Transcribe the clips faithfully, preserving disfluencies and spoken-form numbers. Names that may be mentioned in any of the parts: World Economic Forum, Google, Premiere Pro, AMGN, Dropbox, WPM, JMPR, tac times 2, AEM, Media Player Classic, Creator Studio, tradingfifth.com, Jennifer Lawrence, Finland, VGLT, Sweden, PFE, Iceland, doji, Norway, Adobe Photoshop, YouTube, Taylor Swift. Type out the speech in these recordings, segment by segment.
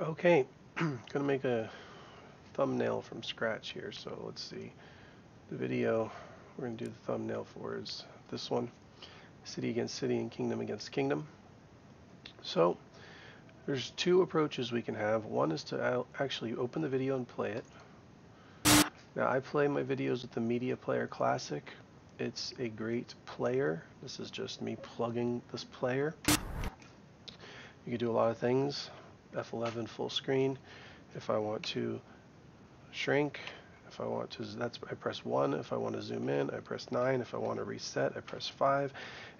Okay, I'm gonna make a thumbnail from scratch here. So let's see, the video we're gonna do the thumbnail for is this one, city against city and kingdom against kingdom. So there's two approaches we can have. One is to actually open the video and play it. Now I play my videos with the Media Player Classic. It's a great player. This is just me plugging this player. You can do a lot of things. F eleven full screen. If I want to shrink, if I want to, that's I press one. If I want to zoom in, I press nine. If I want to reset, I press five.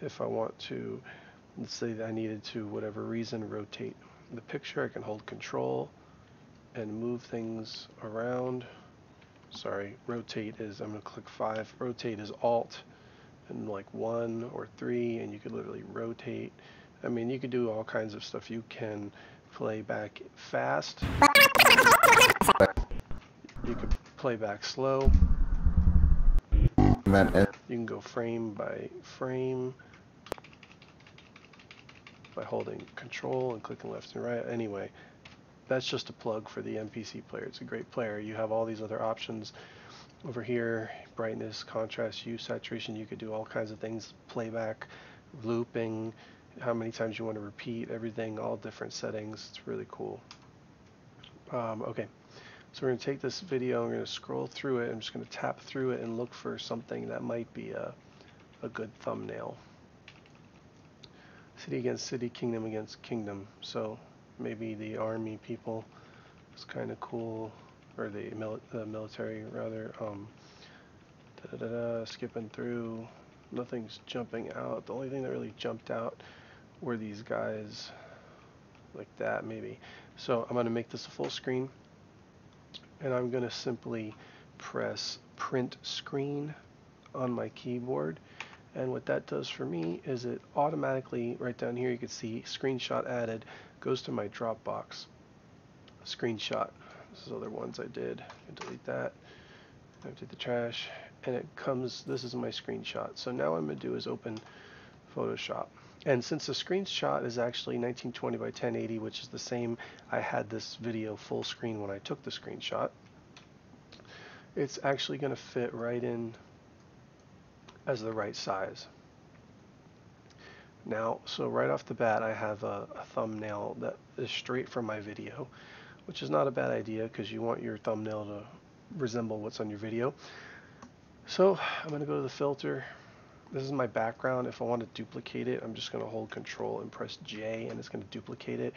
If I want to, let's say that I needed to, whatever reason, rotate the picture, I can hold control and move things around. Sorry, rotate is, I'm going to click five, rotate is alt and like one or three, and you could literally rotate. I mean, you could do all kinds of stuff. You can play back fast, you could play back slow, you can go frame by frame by holding control and clicking left and right. Anyway, that's just a plug for the M P C player. It's a great player. You have all these other options over here, brightness, contrast, hue, saturation. You could do all kinds of things, playback, looping, how many times you want to repeat everything, all different settings. It's really cool. Um, okay, so we're going to take this video, I'm going to scroll through it, I'm just going to tap through it and look for something that might be a, a good thumbnail. City against city, kingdom against kingdom. So maybe the army people is kind of cool, or the, mil the military rather. Um, da -da -da -da, skipping through, nothing's jumping out. The only thing that really jumped out were these guys like that, maybe. So I'm going to make this a full screen, and I'm going to simply press print screen on my keyboard. And what that does for me is it automatically, right down here you can see screenshot added, goes to my Dropbox screenshot. This is other ones I did. I delete that, empty the trash, and it comes, this is my screenshot. So now what I'm going to do is open Photoshop. And since the screenshot is actually nineteen twenty by ten eighty, which is the same, I had this video full screen when I took the screenshot, it's actually going to fit right in as the right size. Now, so right off the bat, I have a, a thumbnail that is straight from my video, which is not a bad idea because you want your thumbnail to resemble what's on your video. So I'm going to go to the filter. This is my background. If I want to duplicate it, I'm just going to hold control and press J, and it's going to duplicate it.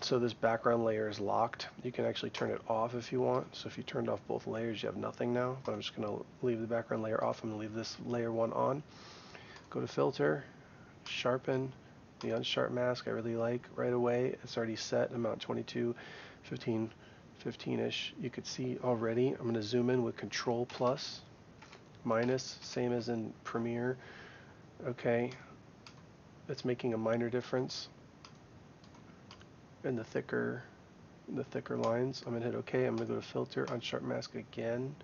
So this background layer is locked. You can actually turn it off if you want. So if you turned off both layers, you have nothing now. But I'm just going to leave the background layer off. I'm going to leave this layer one on. Go to filter, sharpen, the unsharp mask I really like right away. It's already set, amount twenty-two, fifteen, fifteen-ish. You could see already. I'm going to zoom in with control plus, minus, same as in Premiere. Okay, it's making a minor difference in the thicker the thicker lines. I'm gonna hit OK. I'm gonna go to filter, unsharp mask again.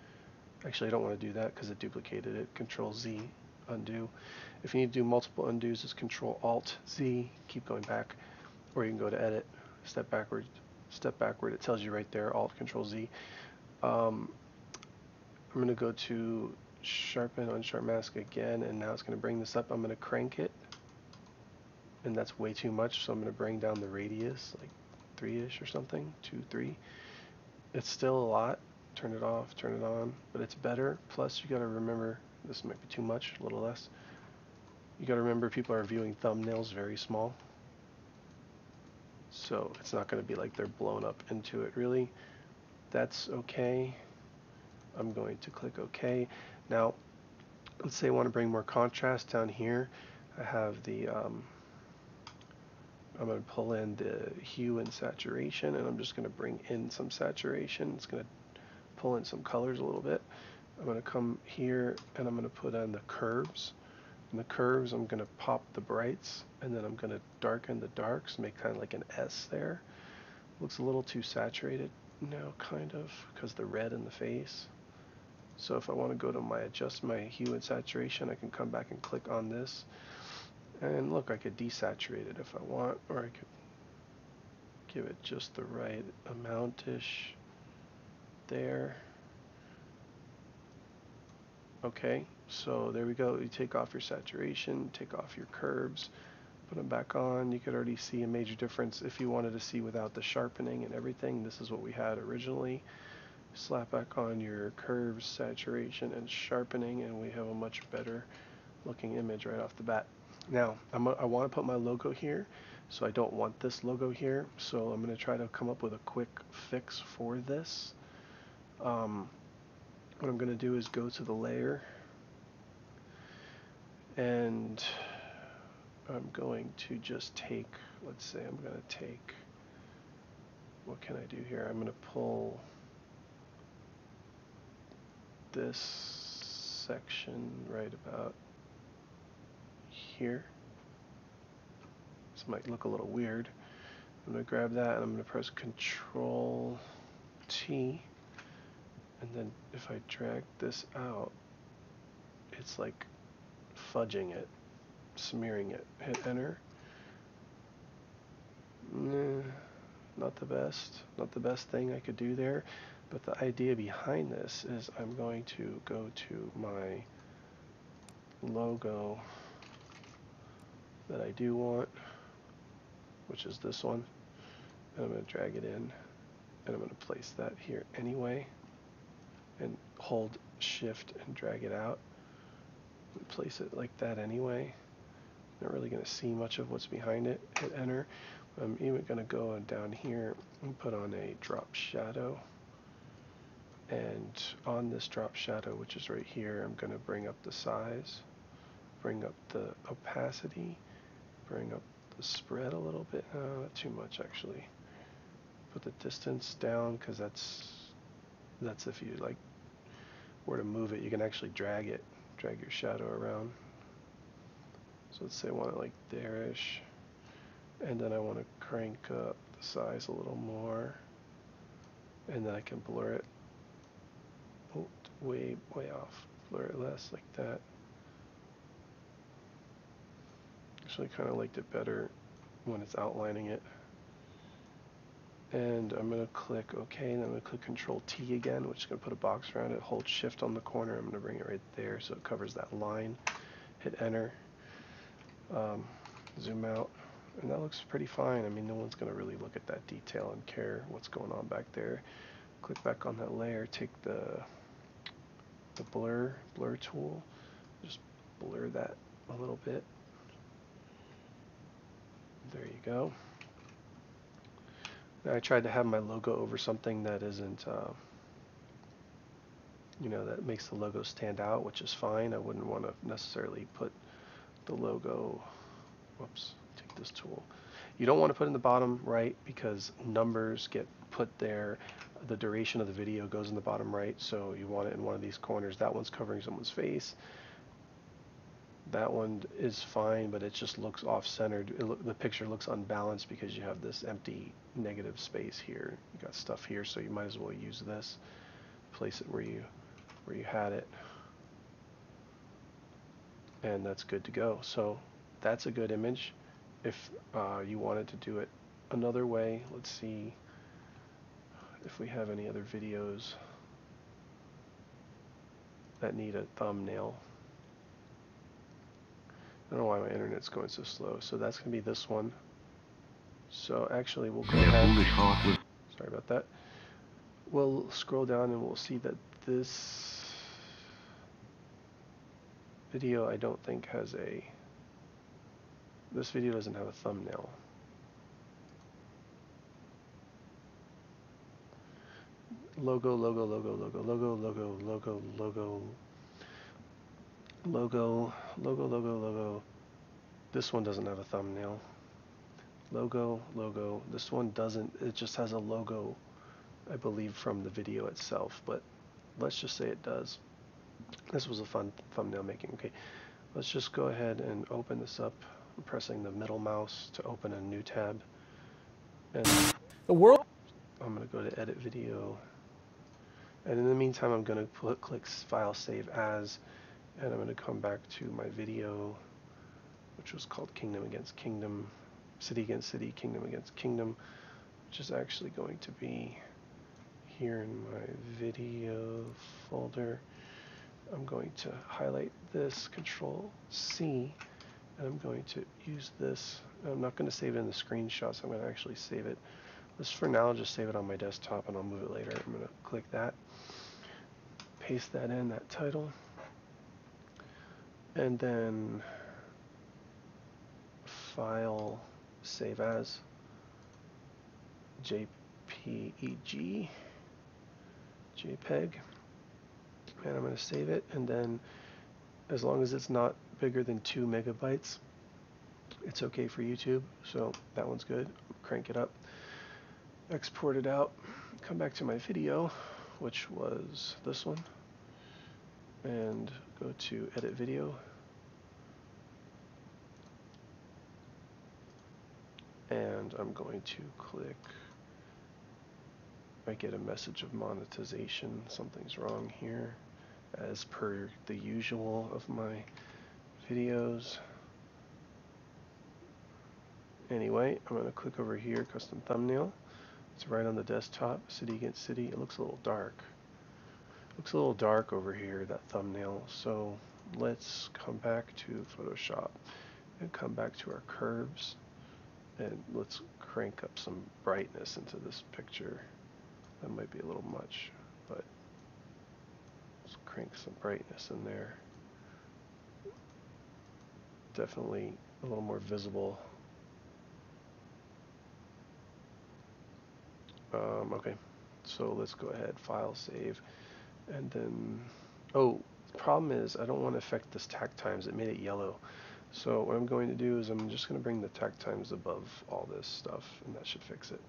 Actually, I don't want to do that because it duplicated it. Control Z, undo. If you need to do multiple undos, it's Control Alt Z, keep going back, or you can go to edit, step backward, step backward. It tells you right there, Alt Control Z. Um, I'm going to go to sharpen, unsharp mask again, and now it's going to bring this up. I'm going to crank it, and that's way too much, so I'm going to bring down the radius, like three-ish or something, two, three. It's still a lot. Turn it off, turn it on, but it's better. Plus, you got to remember, this might be too much, a little less. You got to remember, people are viewing thumbnails very small, so it's not going to be like they're blown up into it, really. That's okay. I'm going to click OK. Now, let's say I want to bring more contrast down here. I have the, um, I'm going to pull in the hue and saturation, and I'm just going to bring in some saturation. It's going to pull in some colors a little bit. I'm going to come here, and I'm going to put on the curves. In the curves, I'm going to pop the brights, and then I'm going to darken the darks, make kind of like an S there. Looks a little too saturated now, kind of, because the red in the face. So if I want to go to my adjust my hue and saturation, I can come back and click on this. And look, I could desaturate it if I want, or I could give it just the right amount-ish there. Okay, so there we go. You take off your saturation, take off your curves, put them back on. You could already see a major difference. If you wanted to see without the sharpening and everything, this is what we had originally. Slap back on your curves, saturation, and sharpening, and we have a much better looking image right off the bat. Now, I'm a, I want to put my logo here, so I don't want this logo here, so I'm going to try to come up with a quick fix for this. Um, what I'm going to do is go to the layer, and I'm going to just take, let's say I'm going to take, what can I do here? I'm going to pull this section right about here. This might look a little weird. I'm going to grab that and I'm going to press Control T, and then if I drag this out, it's like fudging it, smearing it. Hit enter. Nah, not the best, not the best thing I could do there, but the idea behind this is I'm going to go to my logo that I do want, which is this one, and I'm going to drag it in, and I'm going to place that here anyway, and hold shift and drag it out, and place it like that anyway. Not really going to see much of what's behind it. Hit enter. I'm even going to go down here and put on a drop shadow, and on this drop shadow, which is right here, I'm going to bring up the size, bring up the opacity, bring up the spread a little bit, uh, not too much actually. Put the distance down, because that's that's if you like were to move it, you can actually drag it, drag your shadow around. So let's say I want it like there-ish, and then I want to crank up the size a little more, and then I can blur it. Oh, way way off. Blur it less, like that. Actually, kind of liked it better when it's outlining it. And I'm going to click OK, and then I'm going to click Control T again, which is going to put a box around it. Hold Shift on the corner. I'm going to bring it right there so it covers that line. Hit enter. Um, zoom out, and that looks pretty fine. I mean, no one's going to really look at that detail and care what's going on back there. Click back on that layer. Take the the blur blur tool. Just blur that a little bit. There you go. Now I tried to have my logo over something that isn't, uh, you know, that makes the logo stand out, which is fine. I wouldn't want to necessarily put the logo, whoops, take this tool. You don't want to put in the bottom right because numbers get put there. The duration of the video goes in the bottom right, so you want it in one of these corners. That one's covering someone's face. That one is fine, but it just looks off-centered. It lo the picture looks unbalanced because you have this empty negative space here. You got stuff here, so you might as well use this. Place it where you where you had it, and that's good to go. So that's a good image. If uh, you wanted to do it another way, let's see if we have any other videos that need a thumbnail. I don't know why my internet's going so slow. So that's going to be this one. So actually, we'll go ahead. Sorry about that. We'll scroll down and we'll see that this video, I don't think has a... This video doesn't have a thumbnail. Logo, logo, logo, logo, logo, logo, logo, logo. Logo, logo, logo, logo. This one doesn't have a thumbnail. Logo, logo. This one doesn't. It just has a logo, I believe, from the video itself. But let's just say it does. This was a fun thumbnail making. Okay, let's just go ahead and open this up. I'm pressing the middle mouse to open a new tab. And the world. I'm going to go to edit video. And in the meantime, I'm going to put, click file save as. And I'm going to come back to my video, which was called Kingdom Against Kingdom, City Against City, Kingdom Against Kingdom. which is actually going to be here in my video folder. I'm going to highlight this, Control C, and I'm going to use this. I'm not going to save it in the screenshots. I'm going to actually save it. Just for now, I'll just save it on my desktop, and I'll move it later. I'm going to click that, paste that in, that title, and then File, Save As, J P E G, JPEG, and I'm going to save it, and then as long as it's not bigger than two megabytes, it's okay for YouTube, so that one's good. Crank it up, export it out, come back to my video, which was this one, and go to Edit Video, and I'm going to click, I get a message of monetization, something's wrong here, as per the usual of my videos. Anyway, I'm going to click over here, Custom Thumbnail. It's right on the desktop, city against city. It looks a little dark. Looks a little dark over here, that thumbnail. So let's come back to Photoshop and come back to our curves, and let's crank up some brightness into this picture. That might be a little much, but let's crank some brightness in there. Definitely a little more visible. Um, okay, so let's go ahead, File, Save, and then, oh, the problem is I don't want to affect this tack times, it made it yellow. So what I'm going to do is I'm just going to bring the tack times above all this stuff, and that should fix it.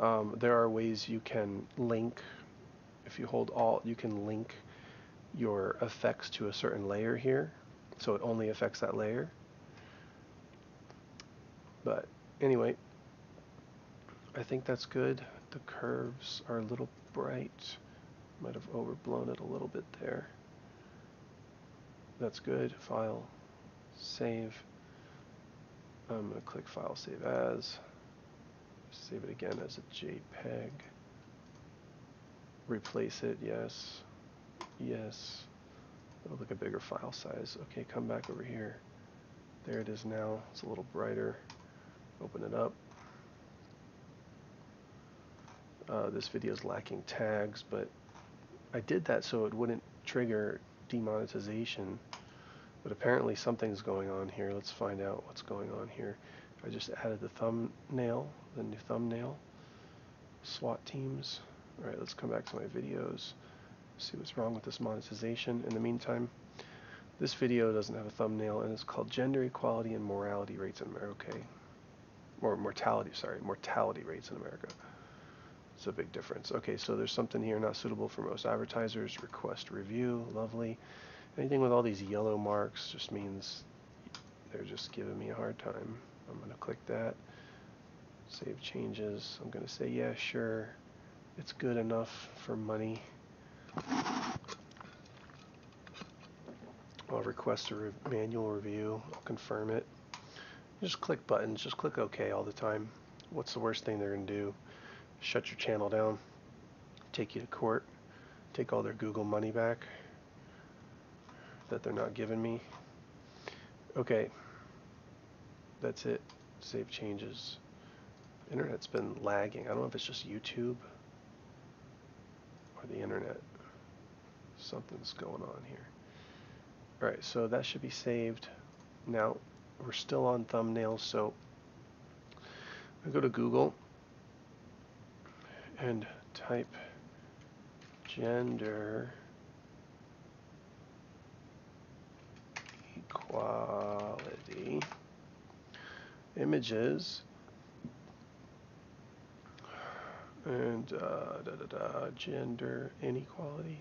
Um, there are ways you can link, if you hold Alt, you can link your effects to a certain layer here, so it only affects that layer. But anyway, I think that's good. The curves are a little bright. Might have overblown it a little bit there. That's good. File, Save. I'm going to click File, Save As. Save it again as a JPEG. Replace it. Yes. Yes. That'll look a bigger file size. Okay, come back over here. There it is now. It's a little brighter. Open it up. Uh, this video is lacking tags, but I did that so it wouldn't trigger demonetization, but apparently something's going on here. Let's find out what's going on here. I just added the thumbnail, the new thumbnail, SWAT teams. All right, let's come back to my videos, see what's wrong with this monetization. In the meantime, this video doesn't have a thumbnail, and it's called Gender Equality and Morality Rates in America. Okay. Or mortality, sorry, mortality rates in America. It's a big difference. Okay, so there's something here not suitable for most advertisers. Request review, lovely. Anything with all these yellow marks just means they're just giving me a hard time. I'm going to click that. Save changes. I'm going to say, yeah, sure. It's good enough for money. I'll request a re manual review. I'll confirm it. Just click buttons. Just click OK all the time. What's the worst thing they're going to do? Shut your channel down, take you to court, take all their Google money back that they're not giving me. Okay, that's it. Save changes. Internet's been lagging. I don't know if it's just YouTube or the internet. Something's going on here. All right, so that should be saved. Now, we're still on thumbnails, so I go to Google and type gender equality images and uh, da, da, da, gender inequality,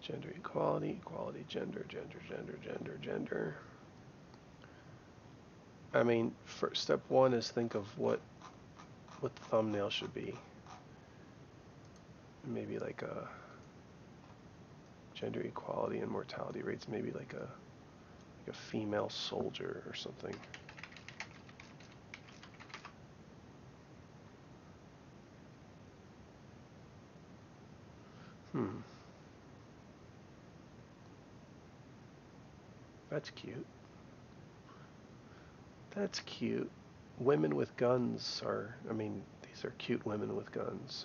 gender equality, equality, gender, gender, gender, gender, gender. I mean, first step one is think of what what the thumbnail should be. Maybe like a gender equality and mortality rates, maybe like a like a female soldier or something. Hmm. That's cute. That's cute. Women with guns are, I mean, these are cute women with guns.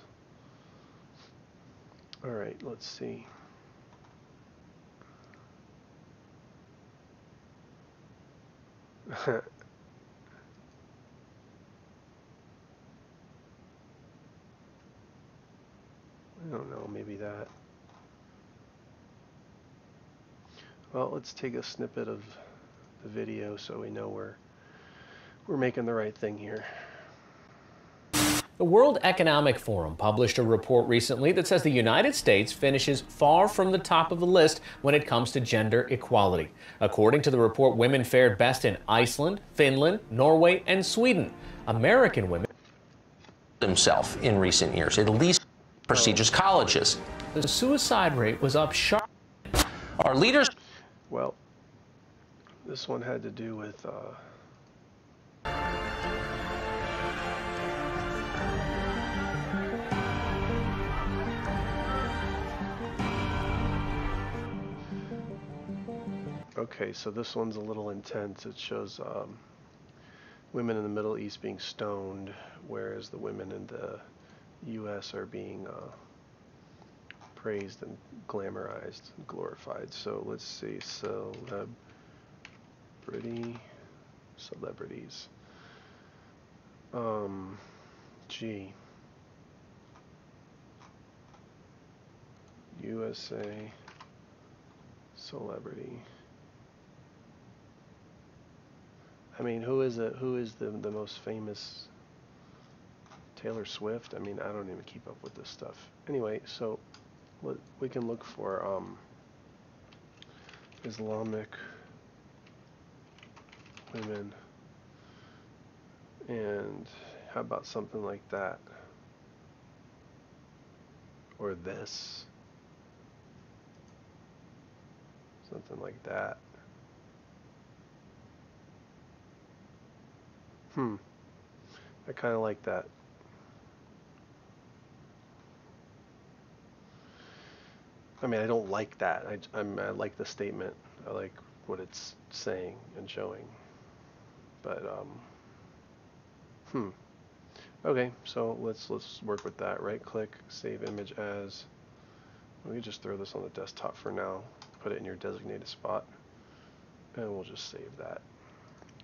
All right, let's see. I don't know, maybe that. Well, let's take a snippet of the video so we know we're we're making the right thing here. The World Economic Forum published a report recently that says the United States finishes far from the top of the list when it comes to gender equality. According to the report, women fared best in Iceland, Finland, Norway, and Sweden. American women themselves in recent years, at least prestigious colleges. The suicide rate was up sharp. Our leaders... Well, this one had to do with... Uh... Okay, so this one's a little intense. It shows um, women in the Middle East being stoned, whereas the women in the U S are being uh, praised and glamorized and glorified. So let's see, celebrity, celebrities. Um, gee. U S A, celebrity. I mean, who is it? Who is the the most famous? Taylor Swift? I mean, I don't even keep up with this stuff. Anyway, so let, we can look for um, Islamic women, and how about something like that, or this, something like that. Hmm. I kind of like that. I mean, I don't like that. I, I'm, I like the statement. I like what it's saying and showing. But, um, hmm. Okay, so let's, let's work with that. Right-click, save image as. We can just throw this on the desktop for now. Put it in your designated spot. And we'll just save that.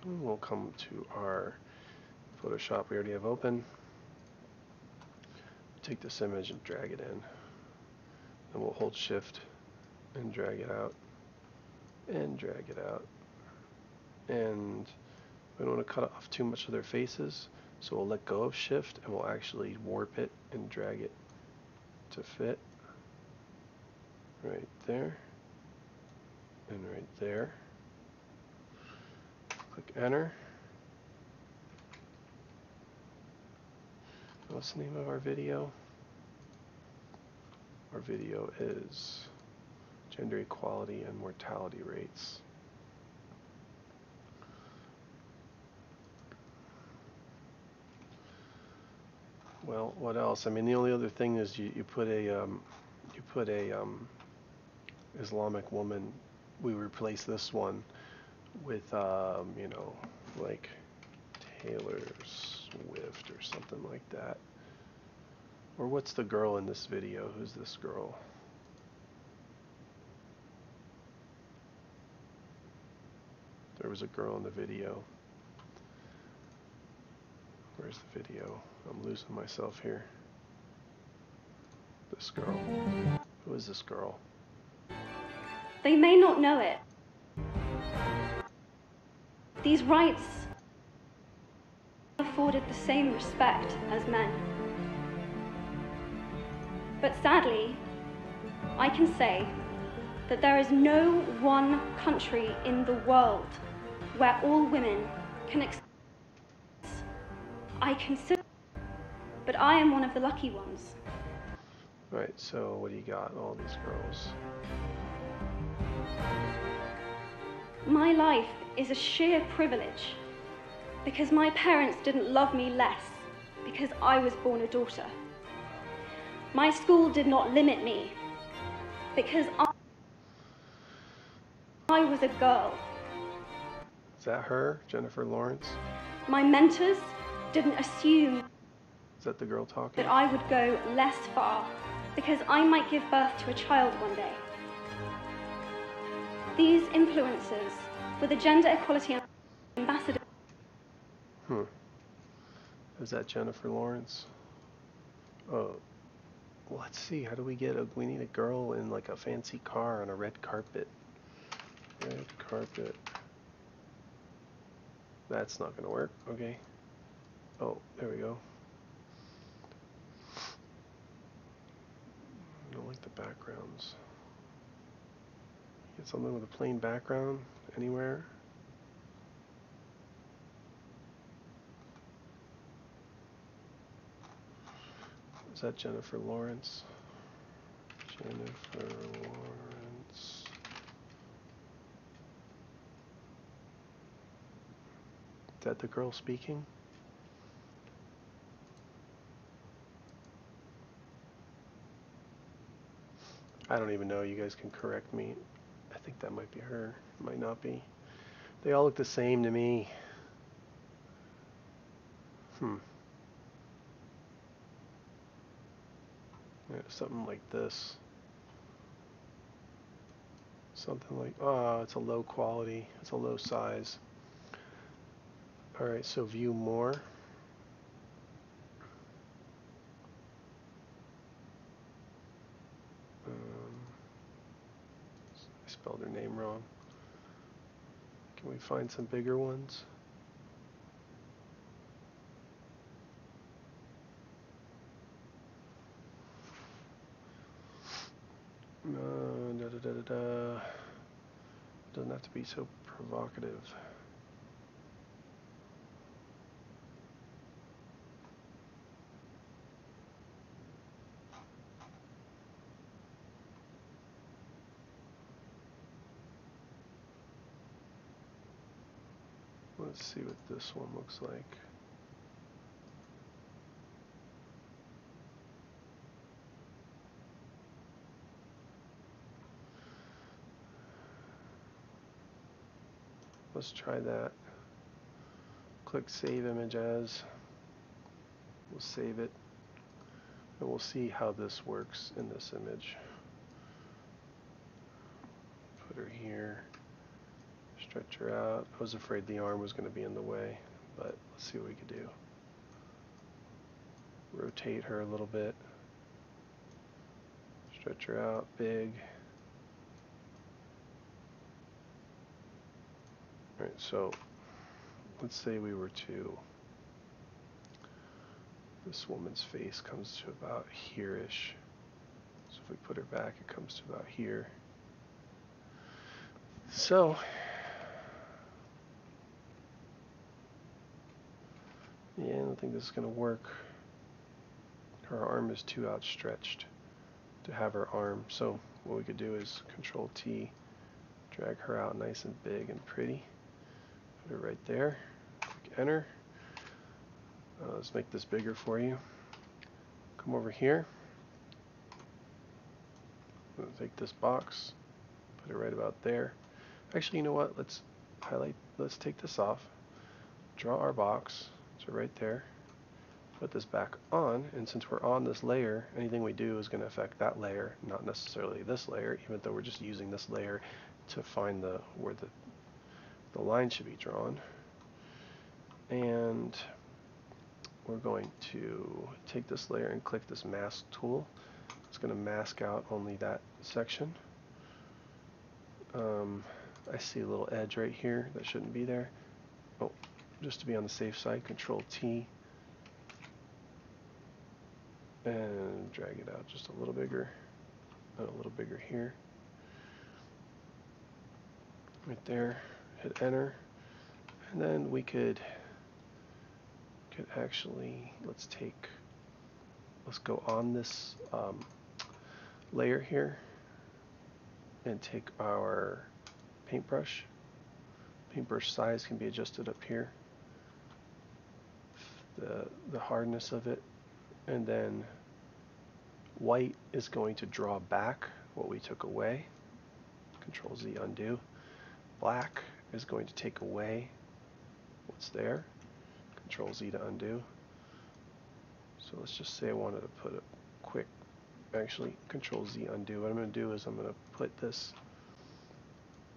We'll come to our Photoshop we already have open. Take this image and drag it in. And we'll hold shift and drag it out and drag it out. And we don't want to cut off too much of their faces, so we'll let go of shift and we'll actually warp it and drag it to fit right there and right there. Click enter. What's the name of our video? Our video is Gender Equality and Mortality Rates. Well, what else? I mean, the only other thing is you, you put a um, you put a um, Islamic woman. We replace this one with um, you know, like Taylor Swift or something like that. Or what's the girl in this video? Who's this girl? There was a girl in the video. Where's the video? I'm losing myself here. This girl. Who is this girl? They may not know it. These rights are afforded the same respect as men. But sadly, I can say that there is no one country in the world where all women can access. I consider, but I am one of the lucky ones. Right, so what do you got, all these girls? My life is a sheer privilege because my parents didn't love me less because I was born a daughter. My school did not limit me because I, I was a girl. Is that her, Jennifer Lawrence? My mentors didn't assume Is that the girl talking? that I would go less far because I might give birth to a child one day. These influencers were the gender equality ambassadors. Hmm. Is that Jennifer Lawrence? Oh, let's see. How do we get a? We need a girl in like a fancy car on a red carpet. Red carpet. That's not gonna work. Okay. Oh, there we go. I don't like the backgrounds. Get something with a plain background anywhere. Is that Jennifer Lawrence? Jennifer Lawrence. Is that the girl speaking? I don't even know. You guys can correct me. I think that might be her. It might not be. They all look the same to me. Hmm. Yeah, something like this. Something like, oh, it's a low quality. It's a low size. All right, so view more. Um, I spelled her name wrong. Can we find some bigger ones? No, da, da, da, da, da. Doesn't have to be so provocative. Let's see what this one looks like. Let's try that. Click Save Image As. We'll save it. And we'll see how this works in this image. Put her here. Stretch her out. I was afraid the arm was going to be in the way, but let's see what we can do. Rotate her a little bit. Stretch her out big. Alright, so let's say we were to, this woman's face comes to about here-ish. So if we put her back, it comes to about here. So yeah, I don't think this is going to work. Her arm is too outstretched to have her arm. So what we could do is Control T, drag her out nice and big and pretty. Put her right there. Click Enter. Uh, let's make this bigger for you. Come over here. We'll take this box, put it right about there. Actually, you know what? Let's highlight. Let's take this off. Draw our box. So right there. Put this back on. And since we're on this layer, anything we do is going to affect that layer, not necessarily this layer, even though we're just using this layer to find the where the the line should be drawn. And we're going to take this layer and click this mask tool. It's going to mask out only that section. Um, I see a little edge right here that shouldn't be there. Oh, just to be on the safe side, Control T and drag it out just a little bigger, and a little bigger here. Right there. Hit Enter, and then we could could actually let's take let's go on this um, layer here and take our paintbrush. Paintbrush size can be adjusted up here, the the hardness of it, and then white is going to draw back what we took away. Control Z, undo. Black is going to take away what's there. Control Z to undo. So let's just say I wanted to put a quick, actually, Control Z, undo. What I'm going to do is I'm going to put this,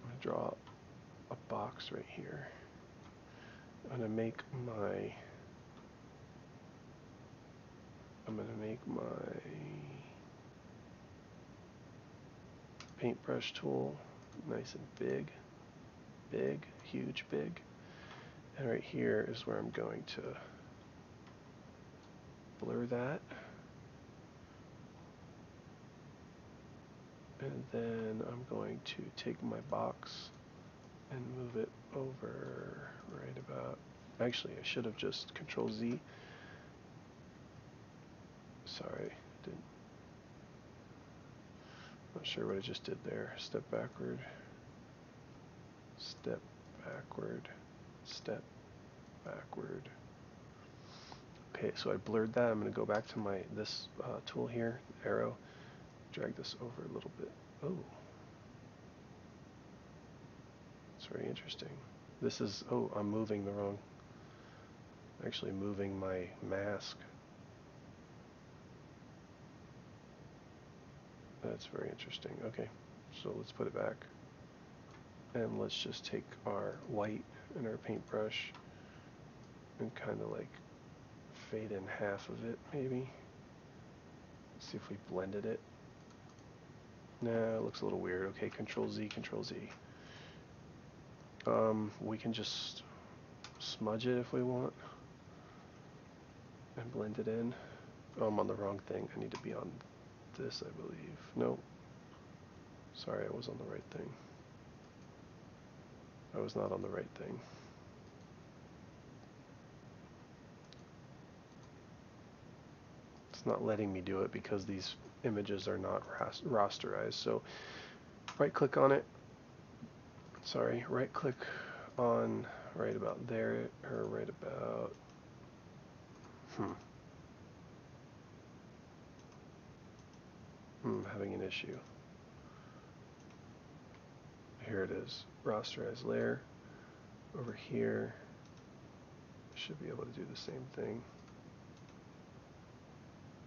I'm going to draw a box right here. I'm going to make my, I'm going to make my paintbrush tool nice and big, big, huge, big. And right here is where I'm going to blur that. And then I'm going to take my box and move it over right about, actually I should have just Control Z. Sorry, didn't, not sure what I just did there. Step backward, step backward, step backward. Okay, so I blurred that. I'm going to go back to my this uh, tool here, arrow, drag this over a little bit. Oh, it's very interesting. This is, oh, I'm moving the wrong, actually moving my mask. That's very interesting. Okay, so let's put it back. And let's just take our white and our paintbrush and kind of like fade in half of it, maybe. Let's see if we blended it. Nah, it looks a little weird. Okay, Control Z, Control Z. Um, we can just smudge it if we want and blend it in. Oh, I'm on the wrong thing. I need to be on this, I believe. No. Sorry, I was on the right thing. I was not on the right thing. It's not letting me do it because these images are not rasterized. So right click on it. Sorry, right click on right about there, or right about, hmm. I'm having an issue. Here it is. Rasterize layer. Over here. Should be able to do the same thing.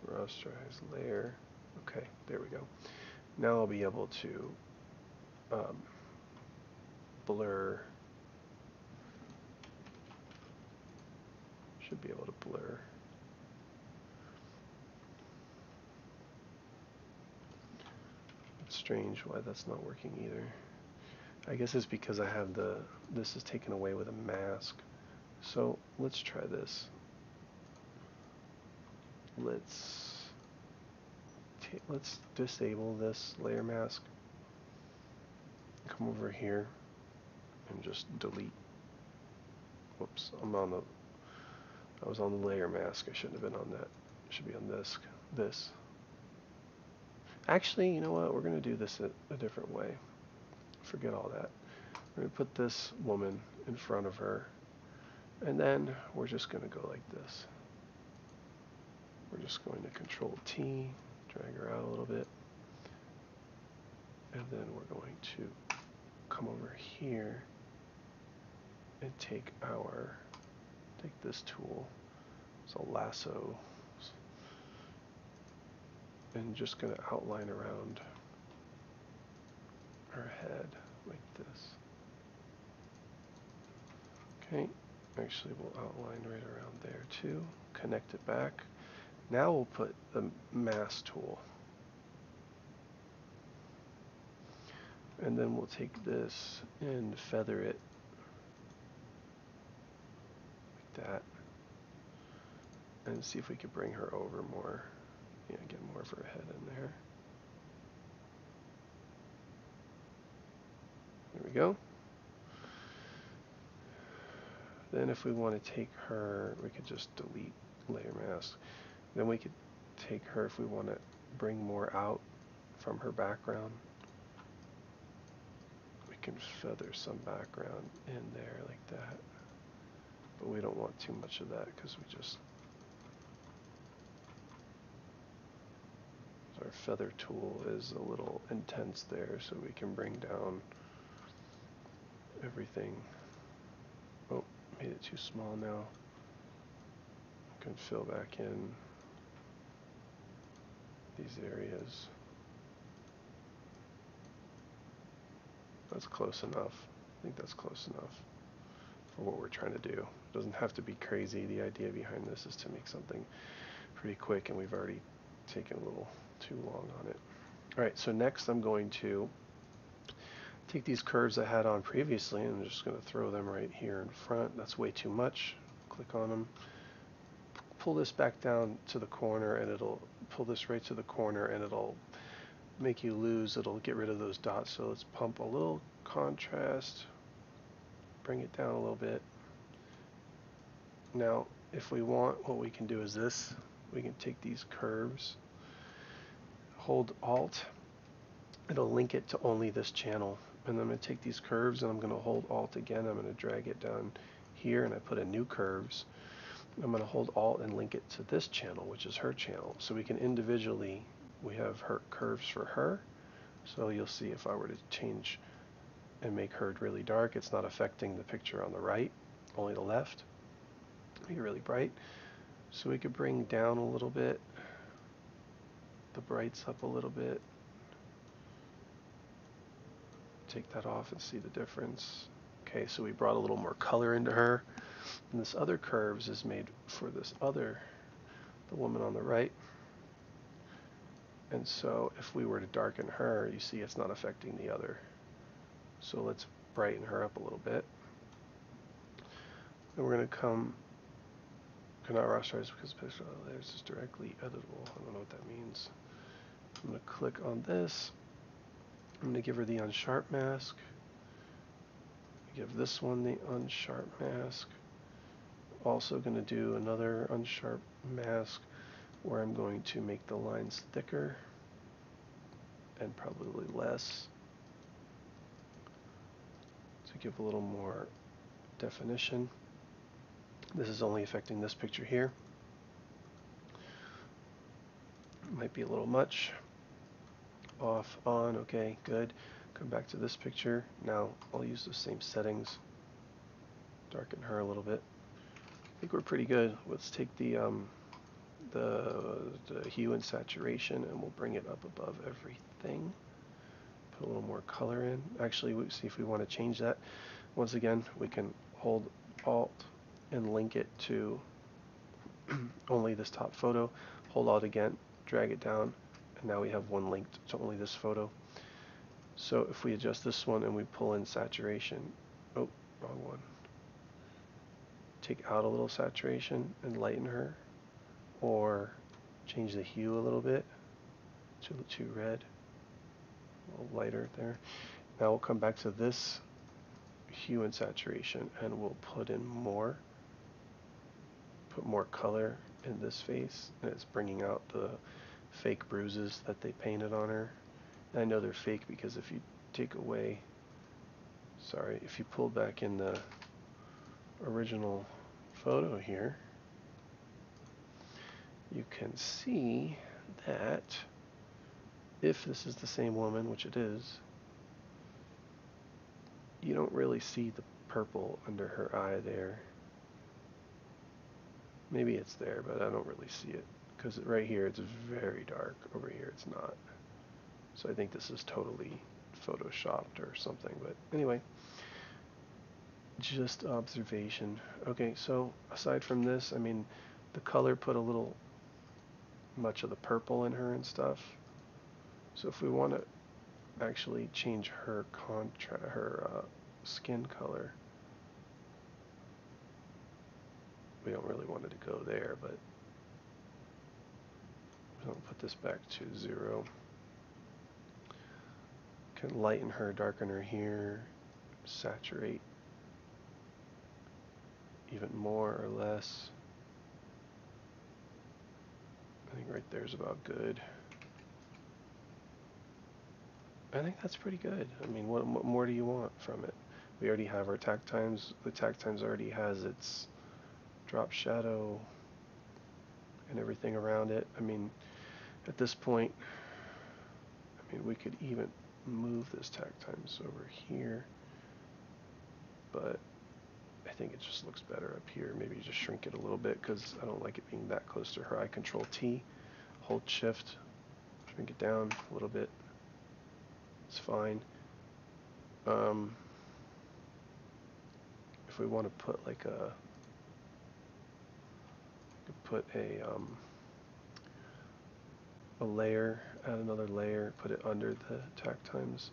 Rasterize layer. Okay, there we go. Now I'll be able to um, blur. Should be able to blur. Strange why that's not working either. I guess it's because I have the, this is taken away with a mask. So let's try this. Let's let's disable this layer mask. Come over here and just delete. Whoops, I'm on the, I was on the layer mask. I shouldn't have been on that. I should be on this this. Actually, you know what? We're going to do this a, a different way. Forget all that. We're going to put this woman in front of her. And then we're just going to go like this. We're just going to Control T, drag her out a little bit. And then we're going to come over here and take our, take this tool. It's a lasso. And just going to outline around her head like this. Okay, actually we'll outline right around there too. Connect it back. Now we'll put the mask tool. And then we'll take this and feather it like that. And see if we could bring her over more. Yeah, get more of her head in there. There we go. Then if we want to take her, we could just delete layer mask. Then we could take her if we want to bring more out from her background. We can feather some background in there like that. But we don't want too much of that because we just our feather tool is a little intense there, so we can bring down everything. Oh, made it too small now. I can fill back in these areas. That's close enough. I think that's close enough for what we're trying to do. It doesn't have to be crazy. The idea behind this is to make something pretty quick, and we've already taken a little too long on it. All right, so next I'm going to take these curves I had on previously, and I'm just going to throw them right here in front. That's way too much. Click on them. Pull this back down to the corner, and it'll pull this right to the corner, and it'll make you lose, it'll get rid of those dots. So let's pump a little contrast, bring it down a little bit. Now if we want, what we can do is this. We can take these curves, hold Alt, it'll link it to only this channel. And I'm going to take these curves and I'm going to hold Alt again. I'm going to drag it down here, and I put in new curves. I'm going to hold Alt and link it to this channel, which is her channel. So we can individually, we have her curves for her. So you'll see if I were to change and make her really dark, it's not affecting the picture on the right, only the left. Make it really bright. So we could bring down a little bit, the brights up a little bit. Take that off and see the difference. Okay, so we brought a little more color into her. And this other curves is made for this other, the woman on the right. And so if we were to darken her, you see it's not affecting the other. So let's brighten her up a little bit. And we're going to come, cannot rasterize because picture layers is directly editable. I don't know what that means. I'm going to click on this. I'm going to give her the unsharp mask. Give this one the unsharp mask. Also going to do another unsharp mask where I'm going to make the lines thicker and probably less to give a little more definition. This is only affecting this picture here. Might be a little much. Off, on, okay, good. Come back to this picture. Now I'll use the same settings. Darken her a little bit. I think we're pretty good. Let's take the um, the, the hue and saturation, and we'll bring it up above everything. Put a little more color in. Actually, we'll see if we want to change that. Once again, we can hold Alt and link it to only this top photo. Hold Alt again, drag it down, and now we have one linked to only this photo. So if we adjust this one and we pull in saturation, oh, wrong one. Take out a little saturation and lighten her, or change the hue a little bit to, to red, a little lighter there. Now we'll come back to this hue and saturation, and we'll put in more, put more color in this face, and it's bringing out the fake bruises that they painted on her. I know they're fake because if you take away, sorry, if you pull back in the original photo here, you can see that if this is the same woman, which it is, you don't really see the purple under her eye there. Maybe it's there, but I don't really see it because right here it's very dark, over here it's not. So I think this is totally photoshopped or something, but anyway, just observation. Okay, so aside from this, I mean, the color put a little much of the purple in her and stuff. So if we want to actually change her contra her uh, skin color, we don't really want it to go there, but we'll put this back to zero. Can lighten her, darken her here, saturate even more or less. I think right there's about good. I think that's pretty good. I mean, what, what more do you want from it? We already have our tack times. The tack times already has its drop shadow and everything around it. I mean, at this point, I mean, we could even move this tag times over here, but I think it just looks better up here. Maybe just shrink it a little bit because I don't like it being that close to her eye. Control T, hold Shift, shrink it down a little bit. It's fine. Um, if we want to put like a, could put a um, a layer, add another layer, put it under the tack times.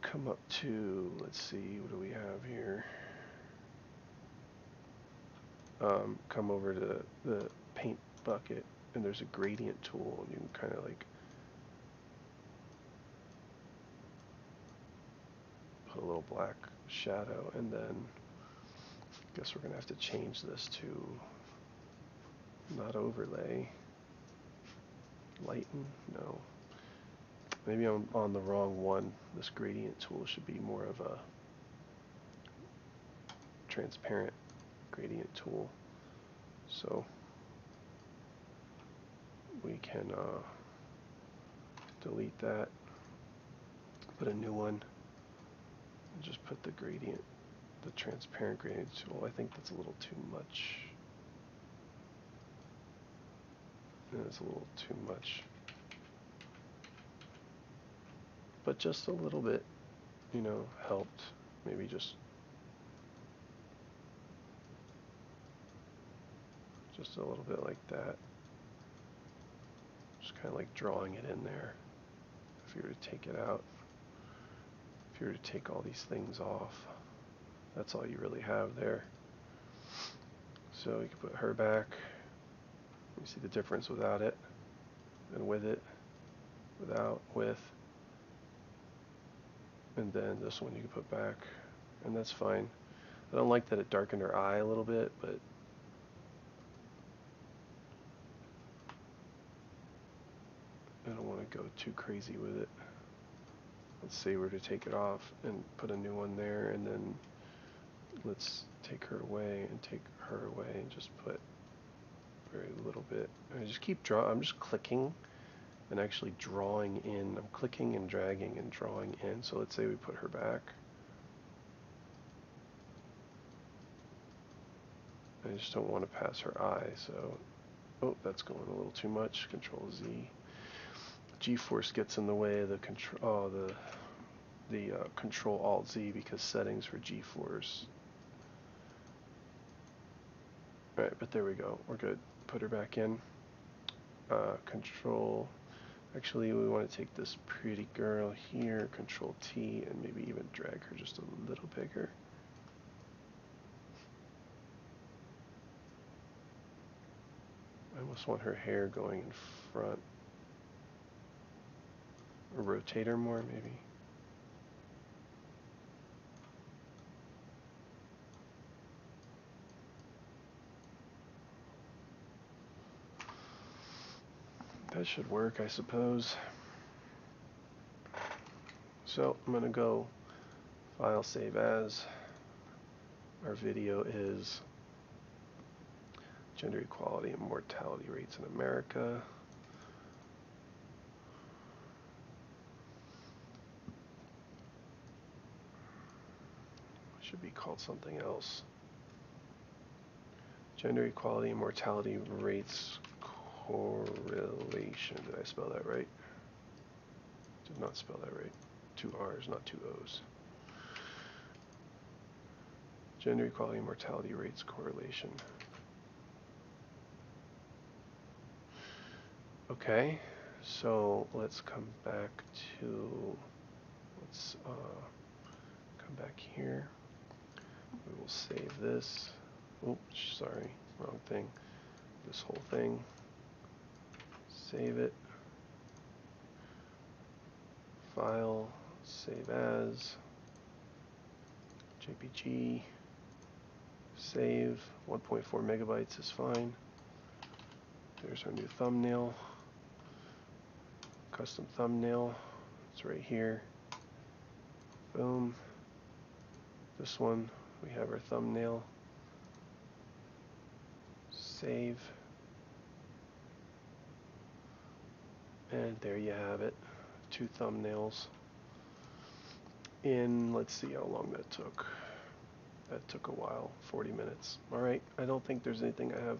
Come up to, let's see, what do we have here? Um, come over to the paint bucket, and there's a gradient tool, and you can kind of like put a little black shadow, and then I guess we're gonna have to change this to not overlay, lighten, no. Maybe I'm on the wrong one. This gradient tool should be more of a transparent gradient tool. So we can uh, delete that, put a new one, and just put the gradient, the transparent gradient tool. I think that's a little too much. That's a little too much. But just a little bit, you know, helped. Maybe just just a little bit like that. Just kind of like drawing it in there. If you were to take it out, if you were to take all these things off, that's all you really have there. So you can put her back. You see the difference without it, and with it, without, with. And then this one you can put back, and that's fine. I don't like that it darkened her eye a little bit, but I don't want to go too crazy with it. Let's say we're to take it off and put a new one there, and then let's take her away and take her away and just put very little bit. I just keep draw. I'm just clicking and actually drawing in. I'm clicking and dragging and drawing in. So let's say we put her back. I just don't want to pass her eye, so, oh, that's going a little too much. Control Z. G-force gets in the way of the control, oh, the the uh, Control Alt Z, because settings for G-force. All right, but there we go. We're good. Put her back in. Uh, control. Actually, we want to take this pretty girl here, Control T, and maybe even drag her just a little bigger. I almost want her hair going in front. Or rotate her more, maybe. That should work, I suppose. So I'm going to go File, Save As. Our video is Gender Equality and Mortality Rates in America. It should be called something else. Gender Equality and Mortality Rates Correlation. Did I spell that right? Did not spell that right. Two R's, not two O's. Gender Equality and Mortality Rates Correlation. Okay, so let's come back to, let's uh, come back here. We will save this. Oops, sorry, wrong thing. This whole thing. Save it, File, Save As, J P G, save, one point four megabytes is fine. There's our new thumbnail, custom thumbnail, it's right here, boom. This one, we have our thumbnail, save. And there you have it, two thumbnails in, let's see how long that took. That took a while, forty minutes. All right, I don't think there's anything I have.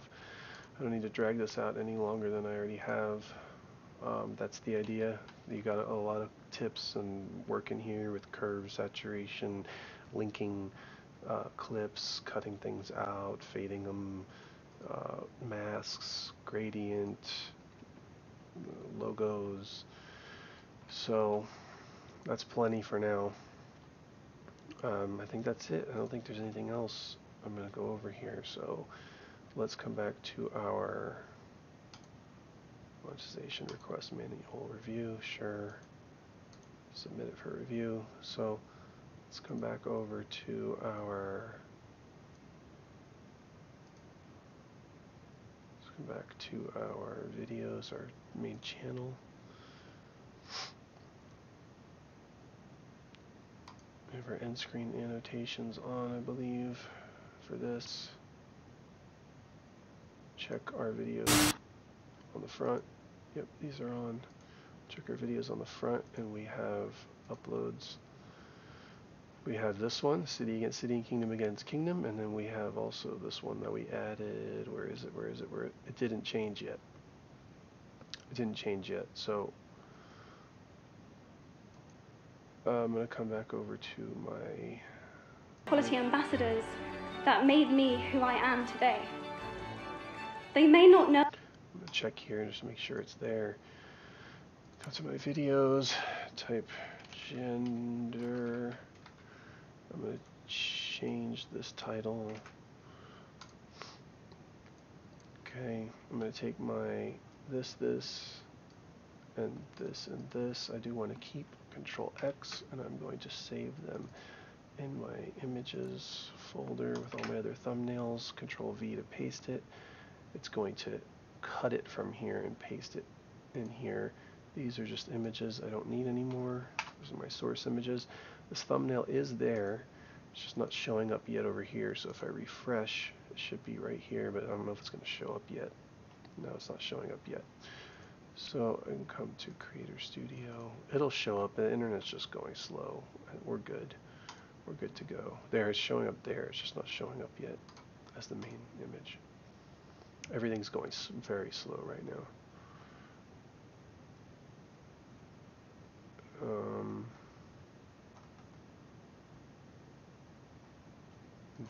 I don't need to drag this out any longer than I already have. Um, that's the idea. You got a, a lot of tips and work in here with curves, saturation, linking uh, clips, cutting things out, fading them, uh, masks, gradient, logos. So that's plenty for now. Um, I think that's it. I don't think there's anything else I'm going to go over here. So let's come back to our monetization request manual review. Sure. Submit it for review. So let's come back over to our let's come back to our videos, our main channel. We have our end screen annotations on, I believe, for this. Check our videos on the front. Yep, these are on. Check our videos on the front, and we have uploads. We have this one, City Against City and Kingdom Against Kingdom, and then we have also this one that we added. Where is it? Where is it? Where it, it didn't change yet. It didn't change yet, so Uh, I'm going to come back over to my quality ambassadors that made me who I am today. They may not know. I'm going to check here just to make sure it's there. Go to my videos, type gender. I'm going to change this title. Okay, I'm going to take my this, this, and this, and this. I do want to keep Control X, and I'm going to save them in my images folder with all my other thumbnails. Control V to paste it. It's going to cut it from here and paste it in here. These are just images I don't need anymore. Those are my source images. This thumbnail is there. It's just not showing up yet over here. So if I refresh, it should be right here, but I don't know if it's going to show up yet. No, it's not showing up yet. So I can come to Creator Studio. It'll show up. The internet's just going slow. We're good. We're good to go. There, it's showing up there. It's just not showing up yet as the main image. Everything's going very slow right now. Um,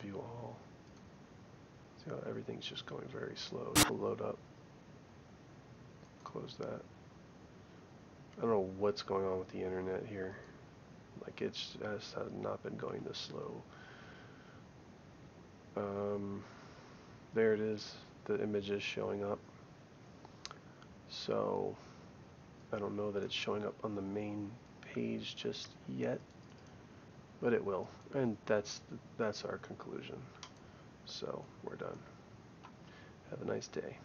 view all. See how everything's just going very slow. It'll load up. Close that. I don't know what's going on with the internet here. Like, it's has not been going this slow. Um, there it is. The image is showing up. So I don't know that it's showing up on the main page just yet, but it will. And that's th that's our conclusion. So we're done. Have a nice day.